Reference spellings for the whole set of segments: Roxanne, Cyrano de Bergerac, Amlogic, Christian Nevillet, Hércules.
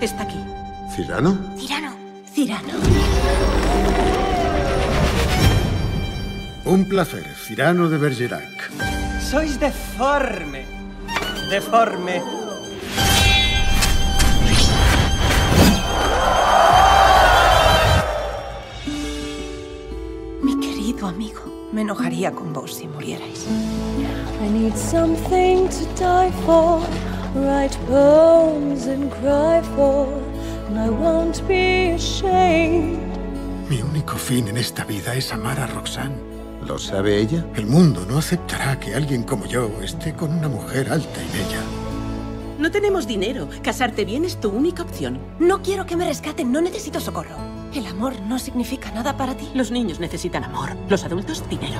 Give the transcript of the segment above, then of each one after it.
Está aquí. ¿Cyrano? Cyrano. Cyrano. Un placer, Cyrano de Bergerac. Sois deforme. Deforme. Mi querido amigo, me enojaría con vos si murierais. I need something to die for. Write poems and cry for, and I won't be ashamed. Mi único fin en esta vida es amar a Roxanne. ¿Lo sabe ella? El mundo no aceptará que alguien como yo esté con una mujer alta y bella. No tenemos dinero. Casarte bien es tu única opción. No quiero que me rescaten. No necesito socorro. El amor no significa nada para ti. Los niños necesitan amor. Los adultos, dinero.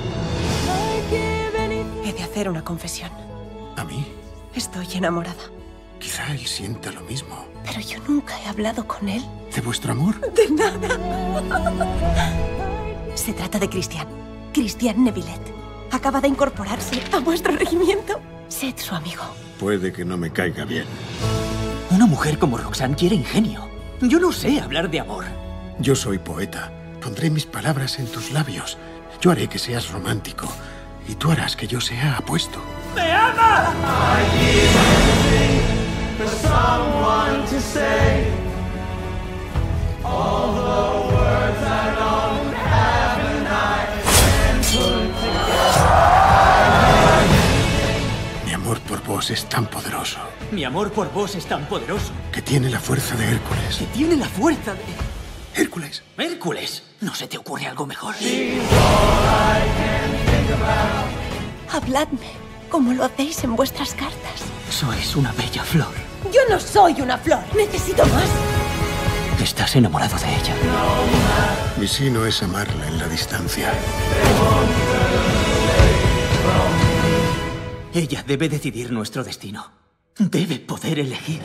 He de hacer una confesión. ¿A mí? Estoy enamorada. Quizá él sienta lo mismo. Pero yo nunca he hablado con él. ¿De vuestro amor? De nada. Se trata de Christian. Christian Nevillet. Acaba de incorporarse a vuestro regimiento. Sed su amigo. Puede que no me caiga bien. Una mujer como Roxanne quiere ingenio. Yo no sé hablar de amor. Yo soy poeta. Pondré mis palabras en tus labios. Yo haré que seas romántico. Y tú harás que yo sea apuesto. ¡Me ama! Mi amor por vos es tan poderoso. Mi amor por vos es tan poderoso. Que tiene la fuerza de Hércules. Que tiene la fuerza de... ¿Hércules? ¿Hércules? ¿No se te ocurre algo mejor? Habladme, como lo hacéis en vuestras cartas. Sois una bella flor. Yo no soy una flor. Necesito más. Estás enamorado de ella. Mi sino es amarla en la distancia. Ella debe decidir nuestro destino. Debe poder elegir.